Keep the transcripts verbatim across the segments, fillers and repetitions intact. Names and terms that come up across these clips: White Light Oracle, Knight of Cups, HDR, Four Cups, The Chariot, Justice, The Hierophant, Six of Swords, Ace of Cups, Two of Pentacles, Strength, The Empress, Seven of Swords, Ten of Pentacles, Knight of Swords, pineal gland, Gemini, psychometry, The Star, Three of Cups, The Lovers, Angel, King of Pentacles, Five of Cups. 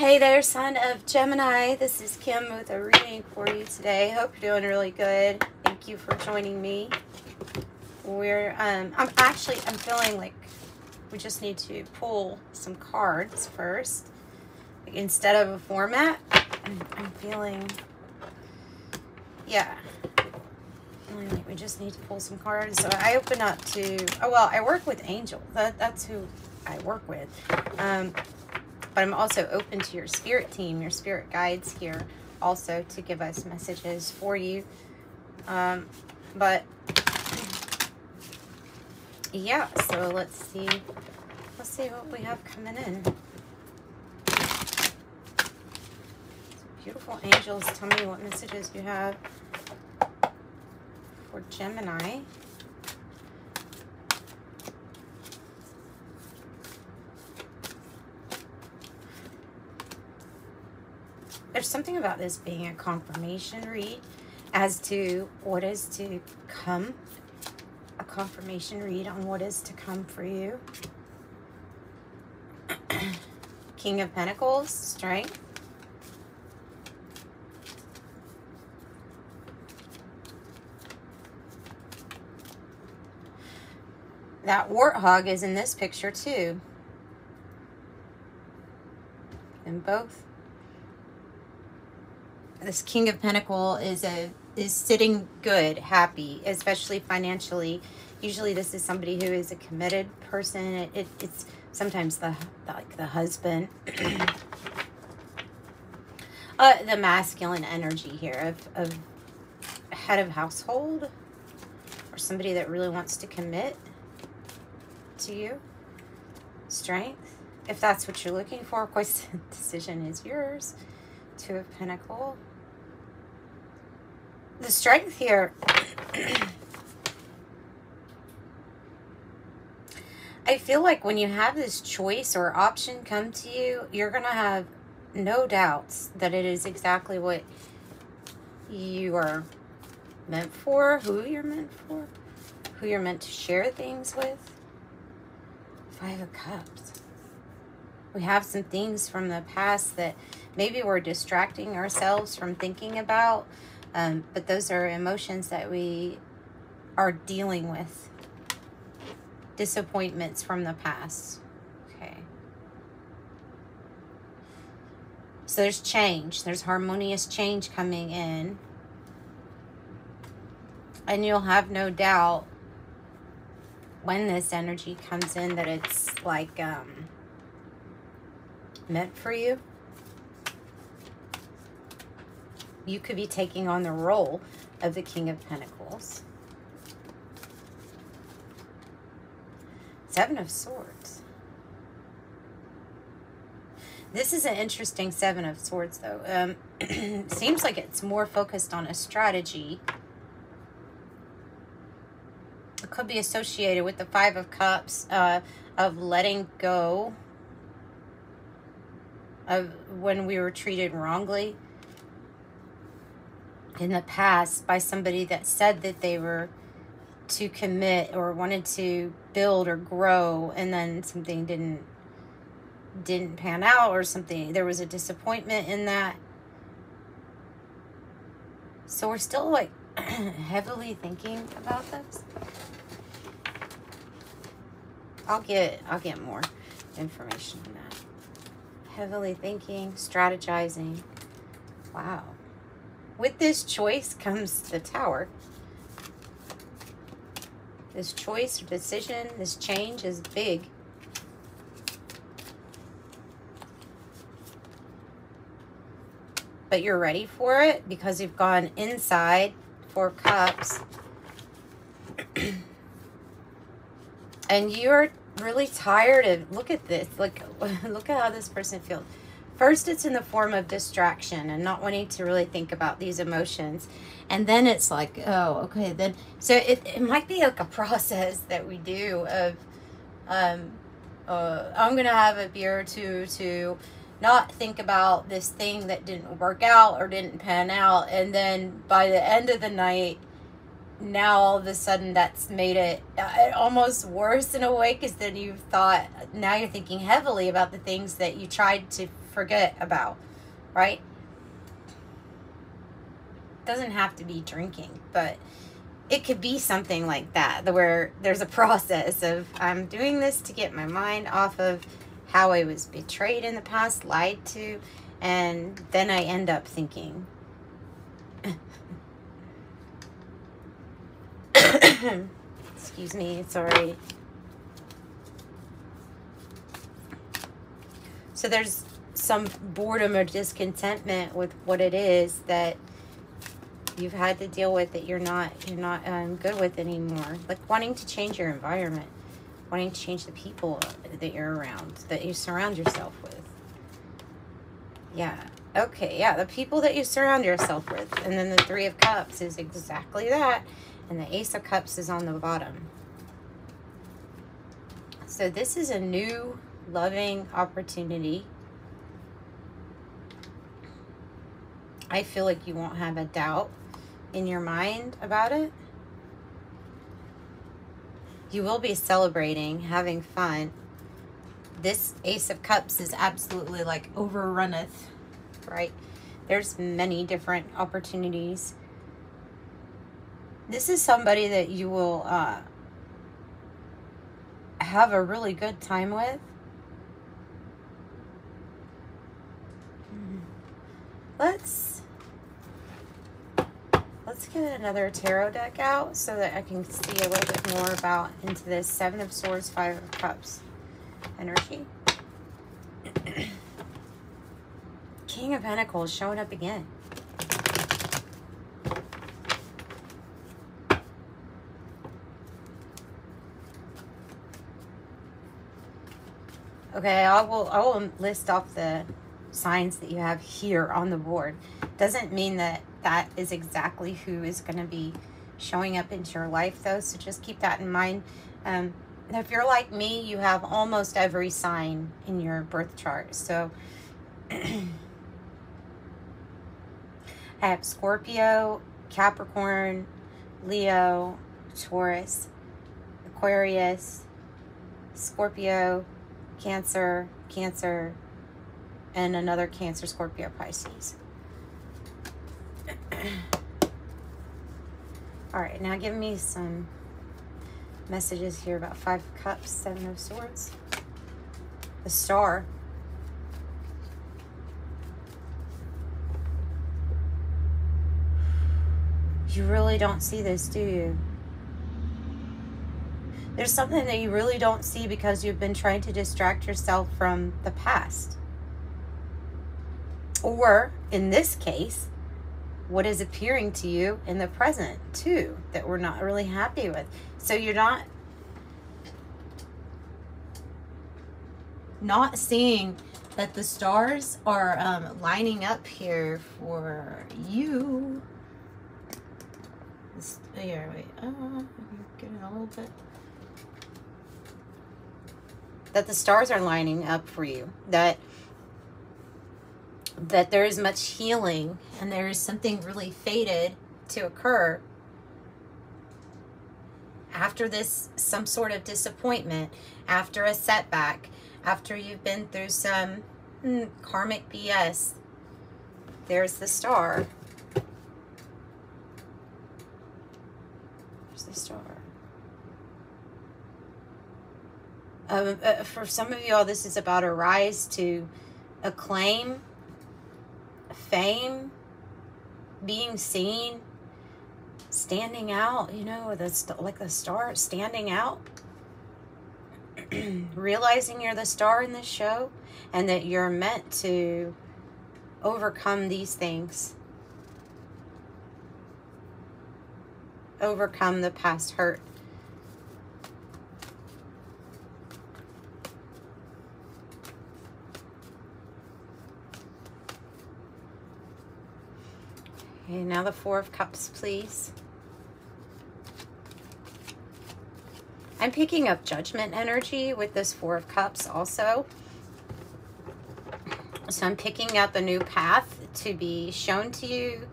Hey there, sign of Gemini. This is Kim with a reading for you today. Hope you're doing really good. Thank you for joining me. We're, um, I'm actually, I'm feeling like we just need to pull some cards first. Like instead of a format, I'm, I'm feeling, yeah. We just need to pull some cards. So I open up to, oh, well, I work with Angel. That, that's who I work with. Um, but I'm also open to your spirit team, your spirit guides here also to give us messages for you. Um, but yeah, so let's see. Let's see what we have coming in. Beautiful angels, tell me what messages you have for Gemini. There's something about this being a confirmation read as to what is to come. A confirmation read on what is to come for you. King of Pentacles, Strength. That warthog is in this picture too. And both. This King of Pentacles is a is sitting good, happy, especially financially. Usually, this is somebody who is a committed person. It, it, it's sometimes the, the like the husband. uh, the masculine energy here of of head of household or somebody that really wants to commit to you. Strength, if that's what you're looking for. Of course, the decision is yours. Two of Pentacles. The strength here. I feel like when you have this choice or option come to you, you're gonna have no doubts that it is exactly what you are meant for, who you're meant for, who you're meant to share things with. Five of Cups. We have some things from the past that maybe we're distracting ourselves from thinking about, um, but those are emotions that we are dealing with. Disappointments from the past. Okay. So there's change. There's harmonious change coming in. And you'll have no doubt when this energy comes in that it's like um, meant for you. You could be taking on the role of the King of Pentacles. Seven of Swords. This is an interesting Seven of Swords though. Um, seems like it's more focused on a strategy. It could be associated with the Five of Cups, uh, of letting go of when we were treated wrongly in the past by somebody that said that they were to commit or wanted to build or grow, and then something didn't didn't pan out, or something, there was a disappointment in that. So we're still like heavily thinking about this. I'll get I'll get more information on that. Heavily thinking, strategizing. Wow. With this choice comes the Tower. This choice, decision, this change is big. But you're ready for it because you've gone inside. Four Cups. And you're really tired of, look at this, like, look at how this person feels. First, it's in the form of distraction and not wanting to really think about these emotions. And then it's like, oh, okay, then. So it, it might be like a process that we do of, um, uh, I'm going to have a beer or two to not think about this thing that didn't work out or didn't pan out. And then by the end of the night, now all of a sudden that's made it almost worse in a way, because then you've thought, now you're thinking heavily about the things that you tried to forget about, right? Doesn't have to be drinking, but it could be something like that, where there's a process of, I'm doing this to get my mind off of how I was betrayed in the past, lied to, and then I end up thinking. Excuse me, sorry. So there's some boredom or discontentment with what it is that you've had to deal with, that you're not you're not um, good with anymore. Like wanting to change your environment, wanting to change the people that you're around, that you surround yourself with. Yeah. Okay, yeah, the people that you surround yourself with. And then the Three of Cups is exactly that. And the Ace of Cups is on the bottom. So this is a new loving opportunity. I feel like you won't have a doubt in your mind about it. You will be celebrating, having fun. This Ace of Cups is absolutely like overrunneth, right? There's many different opportunities. This is somebody that you will uh, have a really good time with. Let's, let's get another tarot deck out so that I can see a little bit more about into this Seven of Swords, Five of Cups energy. King of Pentacles showing up again. Okay, I will, I will list off the signs that you have here on the board. Doesn't mean that that is exactly who is going to be showing up into your life, though, so just keep that in mind. Um, if you're like me, you have almost every sign in your birth chart. So I have Scorpio, Capricorn, Leo, Taurus, Aquarius, Scorpio, Cancer, Cancer, and another Cancer, Scorpio, Pisces. All right, now give me some messages here about Five of Cups, Seven of Swords, the Star. You really don't see this, do you? There's something that you really don't see because you've been trying to distract yourself from the past. Or, in this case, what is appearing to you in the present, too, that we're not really happy with. So you're not not seeing that the stars are um, lining up here for you. This, here, wait. Oh, I'm getting a little bit. That the stars are lining up for you. That... that there is much healing and there is something really fated to occur after this, some sort of disappointment, after a setback, after you've been through some mm, karmic B S. There's the Star. There's the Star. Um, uh, for some of y'all, this is about a rise to acclaim, fame, being seen, standing out, you know, that's like the star, standing out, realizing you're the star in this show and that you're meant to overcome these things, overcome the past hurt. Okay, now the Four of Cups, please. I'm picking up judgment energy with this Four of Cups also. So I'm picking up a new path to be shown to you.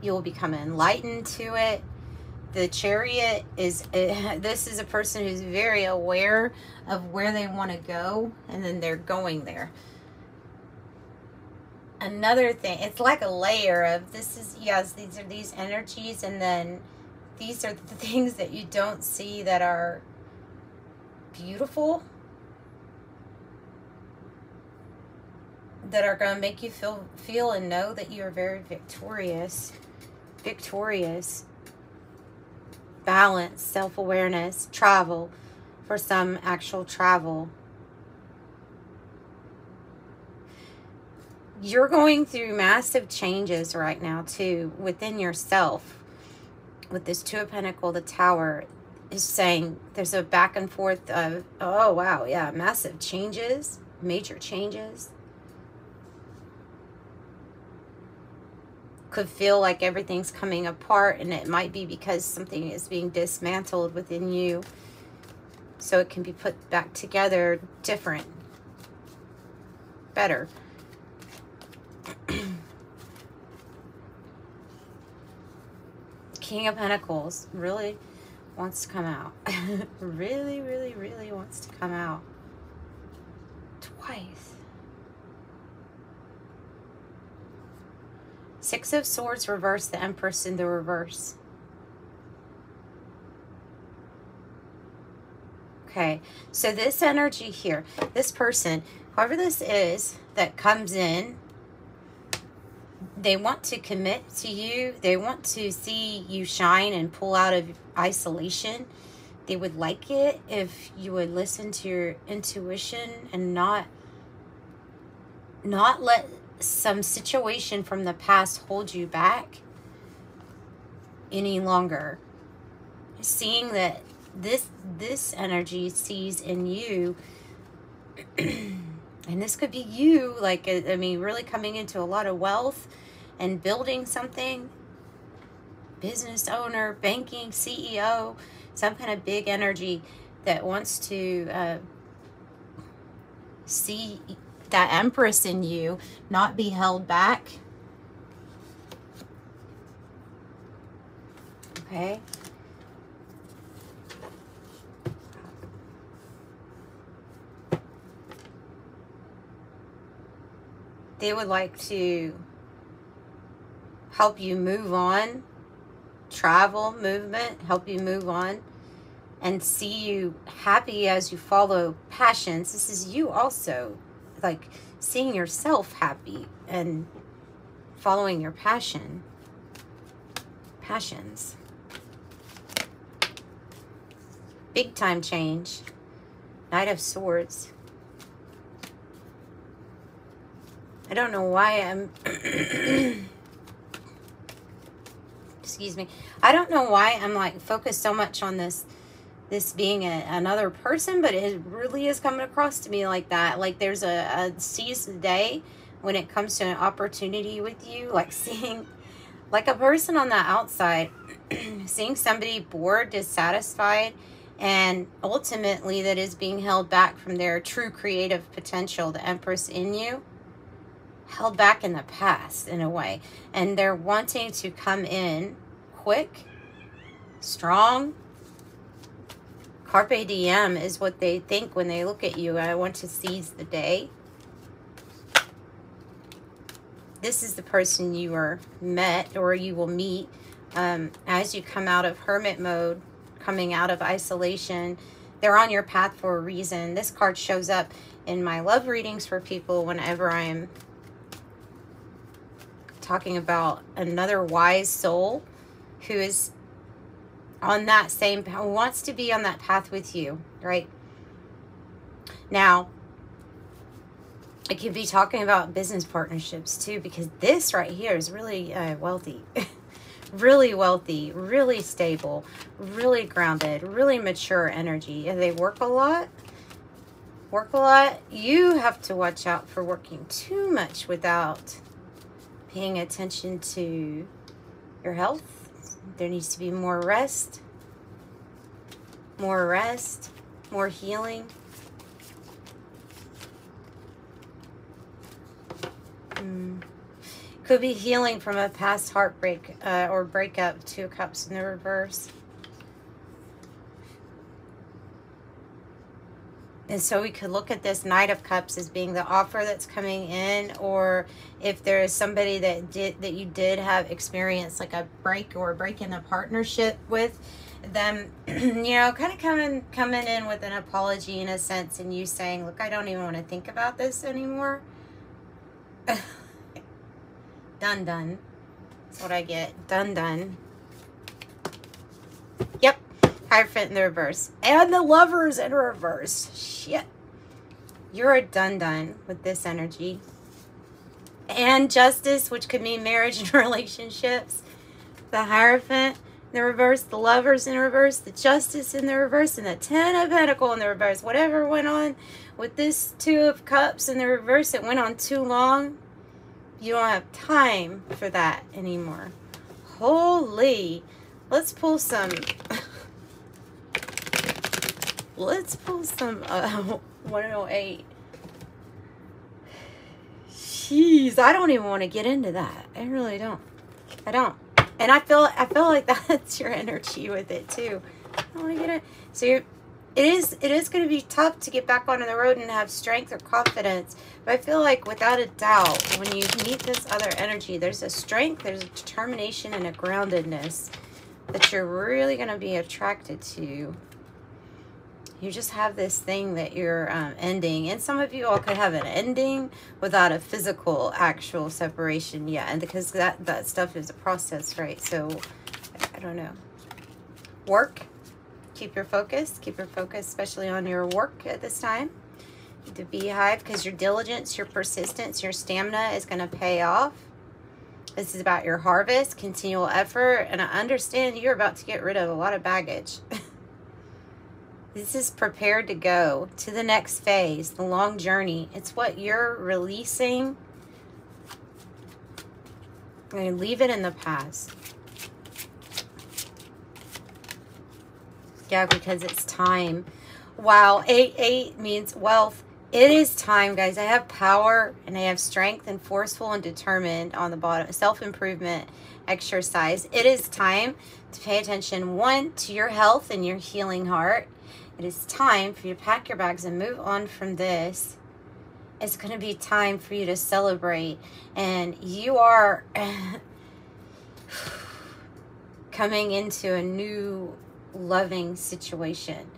You'll become enlightened to it. The Chariot is, uh, this is a person who's very aware of where they want to go, and then they're going there. Another thing, it's like a layer of, this is, yes, these are these energies, and then these are the things that you don't see that are beautiful, that are going to make you feel feel and know that you're very victorious, victorious, balance, self-awareness, travel, for some actual travel. You're going through massive changes right now too within yourself. With this Two of Pentacles, the Tower is saying there's a back and forth of, oh wow, yeah, massive changes, major changes. Could feel like everything's coming apart, and it might be because something is being dismantled within you, so it can be put back together, different, better. King of Pentacles really wants to come out. Really, really, really wants to come out twice. Six of Swords reverse, the Empress in the reverse. Okay, so this energy here, this person, whoever this is that comes in, they want to commit to you. They want to see you shine and pull out of isolation. They would like it if you would listen to your intuition and not, not let some situation from the past hold you back any longer. Seeing that this this energy sees in you, and this could be you, like, I mean, really coming into a lot of wealth and building something, business owner, banking, C E O, some kind of big energy that wants to uh, see that Empress in you, not be held back. Okay. They would like to help you move on, travel, movement, help you move on, and see you happy as you follow passions. This is you also. Like seeing yourself happy and following your passion, passions. Big time change. Knight of Swords. I don't know why I'm, excuse me. I don't know why I'm like focused so much on this this being a, another person, but it really is coming across to me like that. Like there's a, a seize the day when it comes to an opportunity with you, like seeing like a person on the outside, seeing somebody bored, dissatisfied, and ultimately that is being held back from their true creative potential. The Empress in you, held back in the past in a way, and they're wanting to come in quick, strong. Carpe diem is what they think when they look at you. I want to seize the day. This is the person you are met, or you will meet, um, as you come out of hermit mode, coming out of isolation. They're on your path for a reason. This card shows up in my love readings for people whenever I'm talking about another wise soul who is on that same path, wants to be on that path with you, right? Now, it could be talking about business partnerships too, because this right here is really uh, wealthy, really wealthy, really stable, really grounded, really mature energy. And they work a lot, work a lot. You have to watch out for working too much without paying attention to your health. There needs to be more rest, more rest, more healing. Mm. Could be healing from a past heartbreak uh, or breakup. Two Cups in the reverse. And so we could look at this Knight of Cups as being the offer that's coming in, or if there is somebody that did that you did have experience like a break or a break in a partnership with them, you know, kind of coming coming in with an apology in a sense, and you saying, look, I don't even want to think about this anymore. Done, done. That's what I get. Done, done. Yep. Hierophant in the reverse. And the Lovers in reverse. Shit. You're a dun-dun with this energy. And Justice, which could mean marriage and relationships. The Hierophant in the reverse. The Lovers in reverse. The Justice in the reverse. And the Ten of Pentacles in the reverse. Whatever went on with this Two of Cups in the reverse, it went on too long. You don't have time for that anymore. Holy. Let's pull some... Let's pull some uh, one oh eight. Jeez, I don't even want to get into that. I really don't. I don't. And I feel I feel like that's your energy with it too. I don't want to get it. So you're, it is it is going to be tough to get back onto the road and have strength or confidence. But I feel like without a doubt, when you meet this other energy, there's a strength, there's a determination, and a groundedness that you're really going to be attracted to. You just have this thing that you're um, ending. And some of you all could have an ending without a physical, actual separation yet. And because that, that stuff is a process, right? So, I don't know. Work. Keep your focus. Keep your focus, especially on your work at this time. The Beehive, because your diligence, your persistence, your stamina is going to pay off. This is about your harvest, continual effort. And I understand you're about to get rid of a lot of baggage. This is prepared to go to the next phase, the long journey. It's what you're releasing. I'm going to leave it in the past. Yeah, because it's time. Wow, eight eight means wealth. It is time, guys. I have power and I have strength and forceful and determined on the bottom. Self-improvement exercise. It is time to pay attention, one, to your health and your healing heart. It is time for you to pack your bags and move on from this. It's going to be time for you to celebrate. And you are coming into a new loving situation.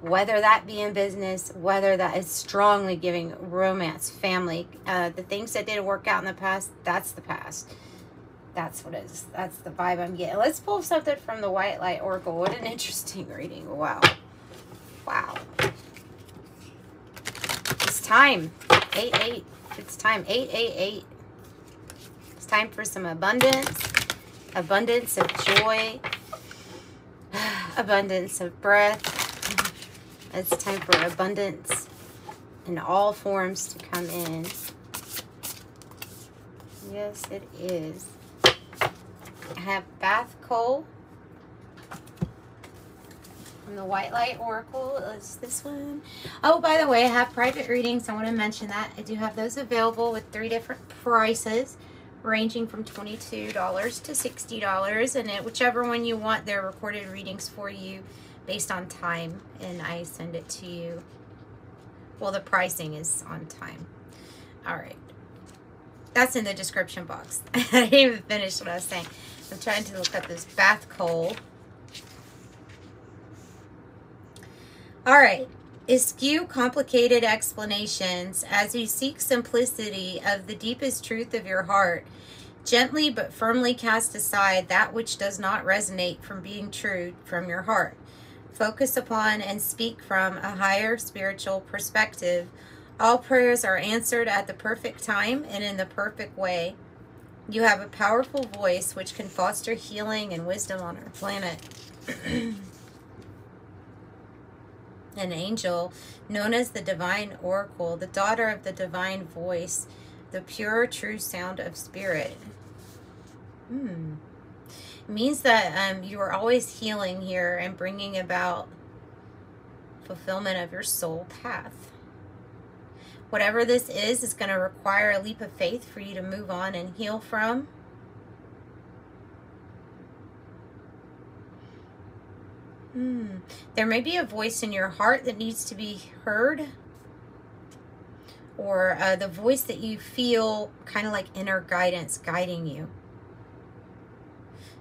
Whether that be in business, whether that is strongly giving romance, family, uh, the things that didn't work out in the past, that's the past. That's what it is. That's the vibe I'm getting. Let's pull something from the White Light Oracle. What an interesting reading. Wow. Wow. It's time. eight eight. It's time. eight eight eight. It's time for some abundance. Abundance of joy. Abundance of breath. It's time for abundance in all forms to come in. Yes, it is. I have bath coal. From the White Light Oracle is this one. Oh, by the way, I have private readings. I want to mention that. I do have those available with three different prices, ranging from twenty-two dollars to sixty dollars. And it, whichever one you want, they're recorded readings for you based on time. And I send it to you. Well, the pricing is on time. All right. That's in the description box. I didn't even finish what I was saying. I'm trying to look up this bath coal. All right, eschew complicated explanations as you seek simplicity of the deepest truth of your heart. Gently but firmly cast aside that which does not resonate from being true from your heart. Focus upon and speak from a higher spiritual perspective. All prayers are answered at the perfect time and in the perfect way. You have a powerful voice which can foster healing and wisdom on our planet. An angel known as the Divine Oracle, the daughter of the divine voice, the pure true sound of spirit. Hmm. It means that um, you are always healing here and bringing about fulfillment of your soul path. Whatever this is is going to require a leap of faith for you to move on and heal from. Mm. There may be a voice in your heart that needs to be heard, or uh, the voice that you feel kind of like inner guidance guiding you.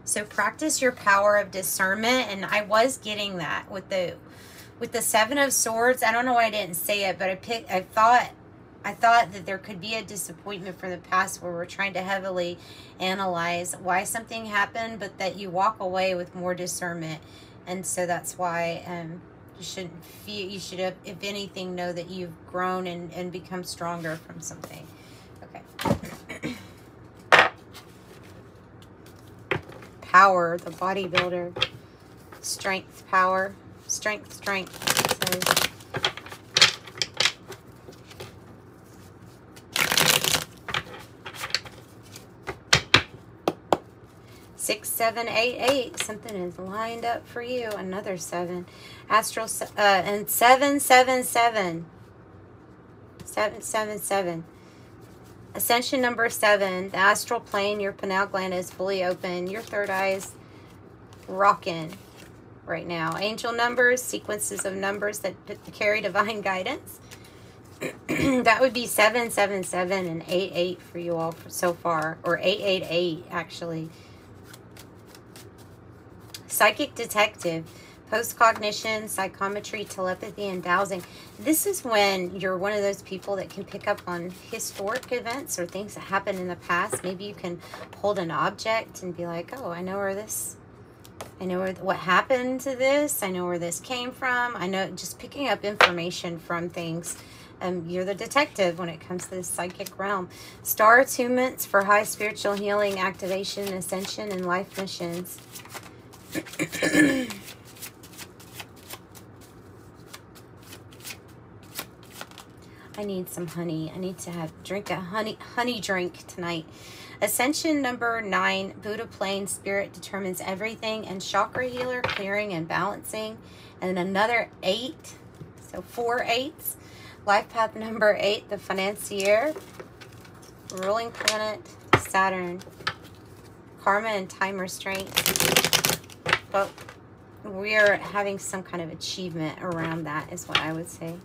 So practice your power of discernment. And I was getting that with the with the Seven of Swords. I don't know why I didn't say it, but I picked, I thought I thought that there could be a disappointment from the past where we're trying to heavily analyze why something happened, but that you walk away with more discernment. And so that's why um, you shouldn't feel, you should, have, if anything, know that you've grown and, and become stronger from something. Okay. Power, the bodybuilder. Strength, power. Strength, strength. So, Six, seven, eight, eight. Something is lined up for you. Another seven. Astral, uh, and seven, seven, seven. Seven, seven, seven. Ascension number seven. The astral plane, your pineal gland is fully open. Your third eye is rocking right now. Angel numbers, sequences of numbers that carry divine guidance. That would be seven, seven, seven, and eight, eight for you all so far. Or eight, eight, eight, actually. Psychic detective, post-cognition, psychometry, telepathy, and dowsing. This is when you're one of those people that can pick up on historic events or things that happened in the past. Maybe you can hold an object and be like, oh, I know where this, I know where, what happened to this. I know where this came from. I know, just picking up information from things. Um, you're the detective when it comes to the psychic realm. Star attunements for high spiritual healing, activation, ascension, and life missions. I need some honey. I need to have drink a honey honey drink tonight. Ascension number nine, Buddha plane, spirit determines everything, and chakra healer, clearing and balancing, and another eight, so four eights. Life path number eight, the financier, ruling planet Saturn, karma and time restraint. But we're having some kind of achievement around that is what I would say.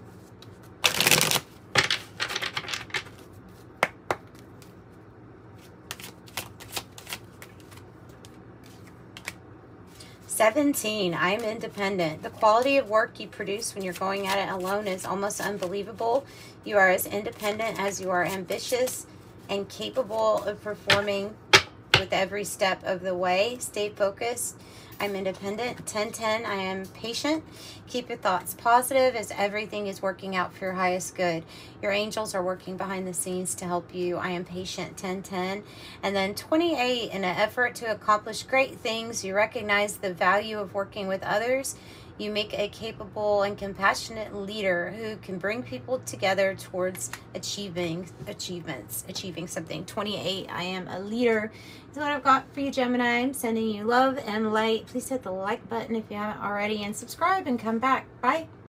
seventeen, I'm independent. The quality of work you produce when you're going at it alone is almost unbelievable. You are as independent as you are ambitious and capable of performing with every step of the way. Stay focused. I'm independent. ten ten, I am patient. Keep your thoughts positive as everything is working out for your highest good. Your angels are working behind the scenes to help you. I am patient, ten ten. And then twenty-eight, in an effort to accomplish great things, you recognize the value of working with others. You make a capable and compassionate leader who can bring people together towards achieving achievements, achieving something. twenty-eight, I am a leader. That's what I've got for you, Gemini. I'm sending you love and light. Please hit the like button if you haven't already, and subscribe and come back. Bye.